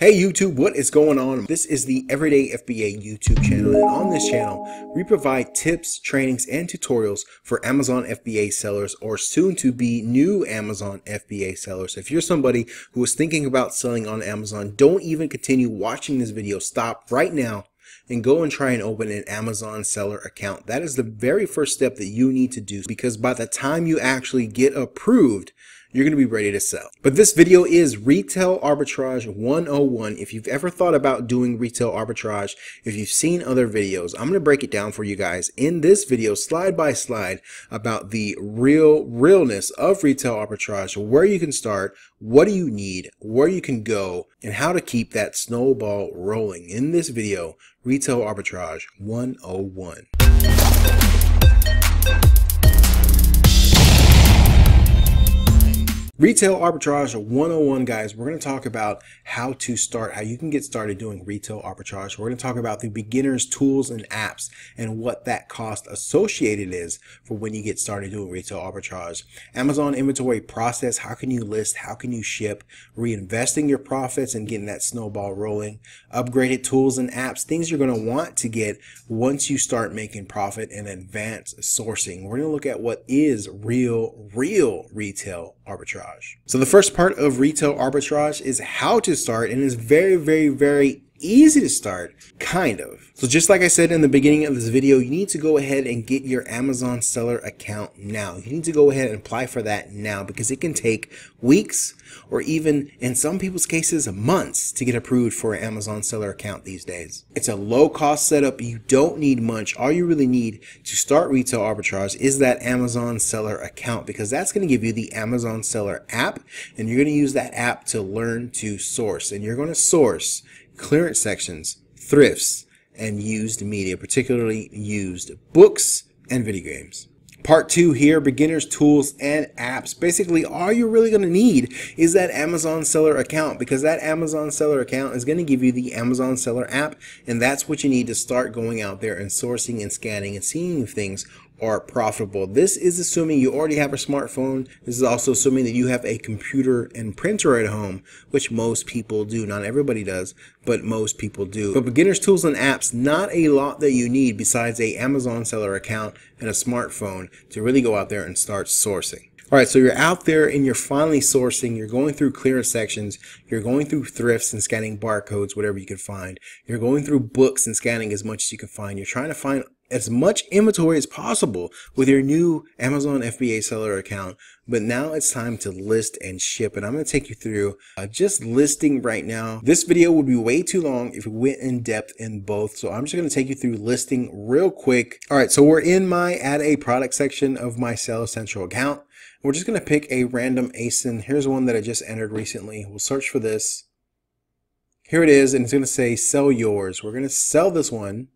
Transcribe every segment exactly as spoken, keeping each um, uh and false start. Hey YouTube, what is going on? This is the Everyday F B A YouTube channel, and on this channel, we provide tips, trainings, and tutorials for Amazon F B A sellers or soon-to-be new Amazon F B A sellers. If you're somebody who is thinking about selling on Amazon, don't even continue watching this video. Stop right now and go and try and open an Amazon seller account. That is the very first step that you need to do, because by the time you actually get approved, you're going to be ready to sell. But this video is Retail Arbitrage one oh one. If you've ever thought about doing retail arbitrage, if you've seen other videos, I'm going to break it down for you guys in this video, slide by slide, about the real realness of retail arbitrage, where you can start, what do you need, where you can go, and how to keep that snowball rolling. In this video, Retail Arbitrage one oh one. Retail Arbitrage one oh one, guys, we're going to talk about how to start, how you can get started doing retail arbitrage. We're going to talk about the beginner's tools and apps and what that cost associated is for when you get started doing retail arbitrage. Amazon inventory process, how can you list, how can you ship, reinvesting your profits and getting that snowball rolling, upgraded tools and apps, things you're going to want to get once you start making profit, and advanced sourcing. We're going to look at what is real, real retail arbitrage. So the first part of retail arbitrage is how to start, and it's very, very, very easy to start, kind of. So just like I said in the beginning of this video, you need to go ahead and get your Amazon seller account now. You need to go ahead and apply for that now, because it can take weeks or even, in some people's cases, months to get approved for an Amazon seller account these days. It's a low cost setup. You don't need much. All you really need to start retail arbitrage is that Amazon seller account, because that's going to give you the Amazon seller app, and you're going to use that app to learn to source, and you're going to source clearance sections, thrifts, and used media, particularly used books and video games. Part two here, beginners, tools, and apps. Basically, all you're really going to need is that Amazon seller account, because that Amazon seller account is going to give you the Amazon seller app, and that's what you need to start going out there and sourcing and scanning and seeing if things are profitable. This is assuming you already have a smartphone. This is also assuming that you have a computer and printer at home, which most people do. Not everybody does, but most people do. But beginners, tools, and apps, not a lot that you need besides a Amazon seller account and a smartphone to really go out there and start sourcing. All right, so you're out there and you're finally sourcing. You're going through clearance sections. You're going through thrifts and scanning barcodes, whatever you can find. You're going through books and scanning as much as you can find. You're trying to find as much inventory as possible with your new Amazon F B A seller account. But now it's time to list and ship, and I'm going to take you through uh, just listing right now. This video would be way too long if we went in depth in both, so I'm just going to take you through listing real quick. All right, so we're in my add a product section of my Seller Central account. We're just going to pick a random A S I N. Here's one that I just entered recently. We'll search for this. Here it is, and it's going to say sell yours. We're going to sell this one.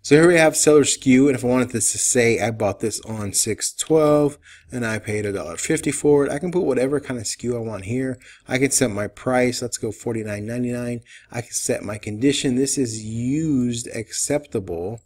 So here we have seller S K U, and if I wanted this to say I bought this on six twelve and I paid a dollar fifty for it, I can put whatever kind of S K U I want here. I can set my price. Let's go forty-nine ninety-nine. I can set my condition. This is used acceptable.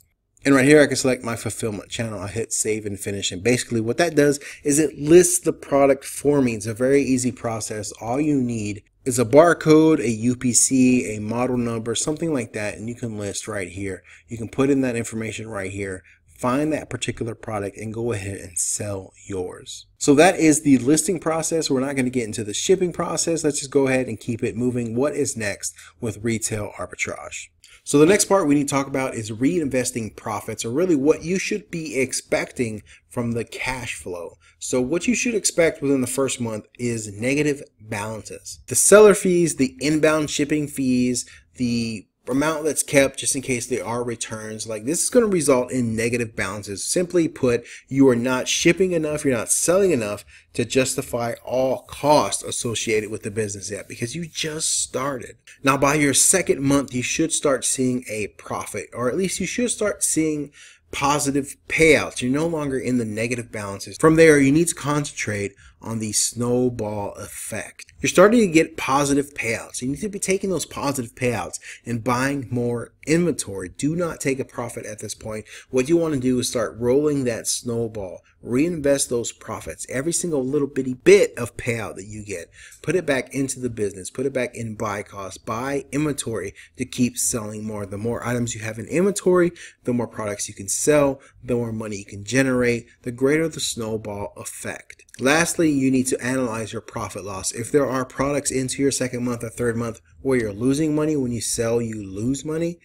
And right here, I can select my fulfillment channel. I hit save and finish. And basically what that does is it lists the product for me. It's a very easy process. All you need is a barcode, a U P C, a model number, something like that, and you can list right here. You can put in that information right here, find that particular product, and go ahead and sell yours. So that is the listing process. We're not going to get into the shipping process. Let's just go ahead and keep it moving. What is next with retail arbitrage? So the next part we need to talk about is reinvesting profits, or really what you should be expecting from the cash flow. So what you should expect within the first month is negative balances. The seller fees, the inbound shipping fees, the amount that's kept just in case there are returns, like this is going to result in negative balances. Simply put, you are not shipping enough, you're not selling enough to justify all costs associated with the business yet, because you just started. Now by your second month, you should start seeing a profit, or at least you should start seeing positive payouts. You're no longer in the negative balances. From there, you need to concentrate on the snowball effect. You're starting to get positive payouts. You need to be taking those positive payouts and buying more inventory. Do not take a profit at this point. What you want to do is start rolling that snowball. Reinvest those profits. Every single little bitty bit of payout that you get, put it back into the business. Put it back in buy costs. Buy inventory to keep selling more. The more items you have in inventory, the more products you can sell, the more money you can generate, the greater the snowball effect. Lastly, you need to analyze your profit loss. If there are products into your second month or third month where you're losing money, when you sell, you lose money,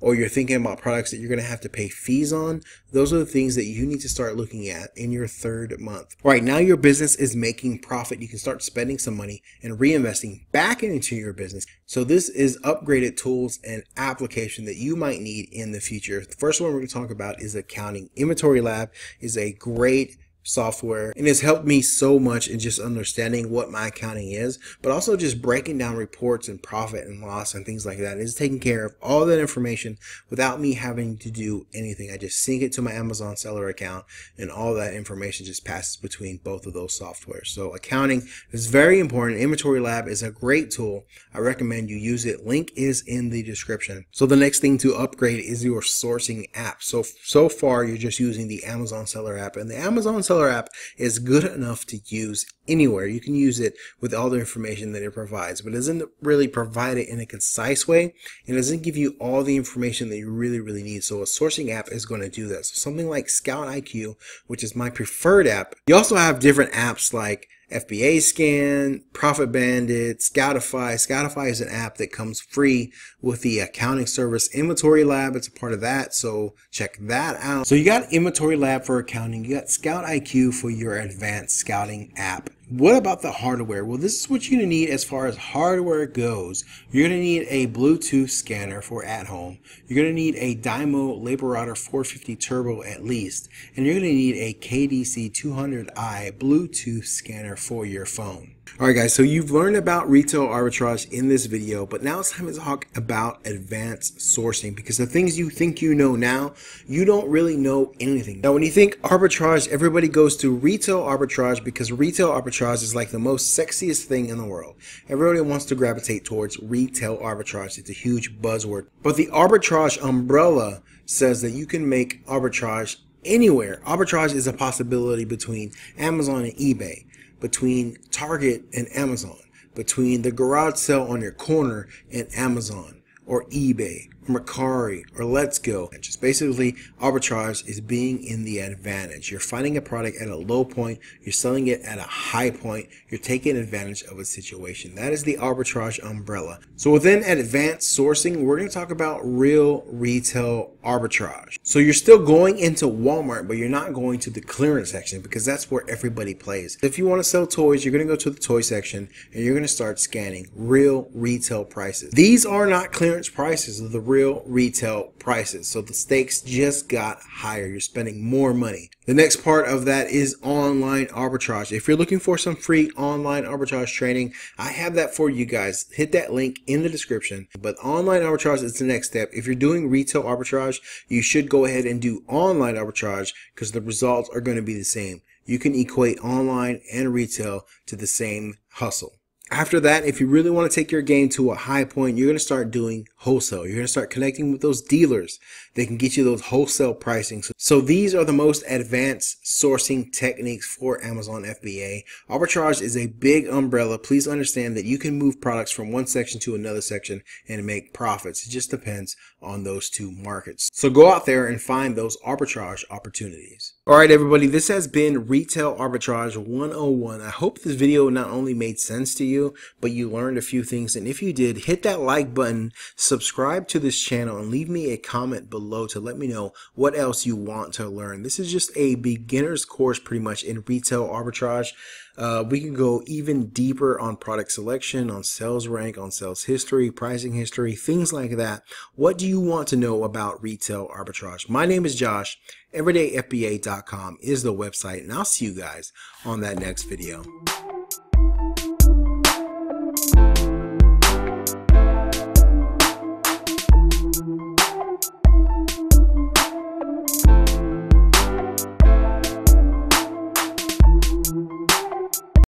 or you're thinking about products that you're going to have to pay fees on, those are the things that you need to start looking at in your third month. All right, now your business is making profit. You can start spending some money and reinvesting back into your business. So this is upgraded tools and application that you might need in the future. The first one we're going to talk about is accounting. Inventory Lab is a great software and it's helped me so much in just understanding what my accounting is, but also just breaking down reports and profit and loss and things like that. It's taking care of all that information without me having to do anything. I just sync it to my Amazon seller account and all that information just passes between both of those softwares. So accounting is very important. Inventory Lab is a great tool. I recommend you use it. Link is in the description. So the next thing to upgrade is your sourcing app. So so far you're just using the Amazon seller app, and the Amazon seller app is good enough to use anywhere. You can use it with all the information that it provides, but it doesn't really provide it in a concise way and doesn't give you all the information that you really really need. So a sourcing app is going to do that. So something like Scout I Q, which is my preferred app. You also have different apps like F B A Scan, Profit Bandit, Scoutify. Scoutify is an app that comes free with the accounting service. Inventory Lab, it's a part of that, so check that out. So you got Inventory Lab for accounting, you got Scout I Q for your advanced scouting app. What about the hardware? Well, this is what you're going to need as far as hardware goes. You're going to need a Bluetooth scanner for at home. You're going to need a Dymo LabelWriter four fifty Turbo at least. And you're going to need a K D C two hundred i Bluetooth scanner for your phone. All right guys, so you've learned about retail arbitrage in this video, but now it's time to talk about advanced sourcing, because the things you think you know now, you don't really know anything. Now when you think arbitrage, everybody goes to retail arbitrage because retail arbitrage is like the most sexiest thing in the world. Everybody wants to gravitate towards retail arbitrage. It's a huge buzzword. But the arbitrage umbrella says that you can make arbitrage anywhere. Arbitrage is a possibility between Amazon and eBay, between Target and Amazon, between the garage sale on your corner and Amazon, or eBay, or Mercari, or Let's Go. And just basically, arbitrage is being in the advantage. You're finding a product at a low point, you're selling it at a high point, you're taking advantage of a situation. That is the arbitrage umbrella. So within advanced sourcing, we're going to talk about real retail arbitrage. So you're still going into Walmart, but you're not going to the clearance section because that's where everybody plays. If you want to sell toys, you're going to go to the toy section and you're going to start scanning real retail prices. These are not clearance prices, they're the real retail prices. So the stakes just got higher. You're spending more money. The next part of that is online arbitrage. If you're looking for some free online arbitrage training, I have that for you guys. Hit that link in the description. But online arbitrage is the next step. If you're doing retail arbitrage, you should go ahead and do online arbitrage because the results are going to be the same. You can equate online and retail to the same hustle. After that, if you really want to take your game to a high point, you're going to start doing wholesale. You're going to start connecting with those dealers. They can get you those wholesale pricings. So these are the most advanced sourcing techniques for Amazon F B A. Arbitrage is a big umbrella. Please understand that you can move products from one section to another section and make profits. It just depends on those two markets. So go out there and find those arbitrage opportunities. All right, everybody, this has been Retail Arbitrage one oh one. I hope this video not only made sense to you, but you learned a few things. And if you did, hit that like button, subscribe to this channel, and leave me a comment below to let me know what else you want to learn. This is just a beginner's course pretty much in retail arbitrage. Uh, we can go even deeper on product selection, on sales rank, on sales history, pricing history, things like that. What do you want to know about retail arbitrage? My name is Josh. everyday F B A dot com is the website, and I'll see you guys on that next video.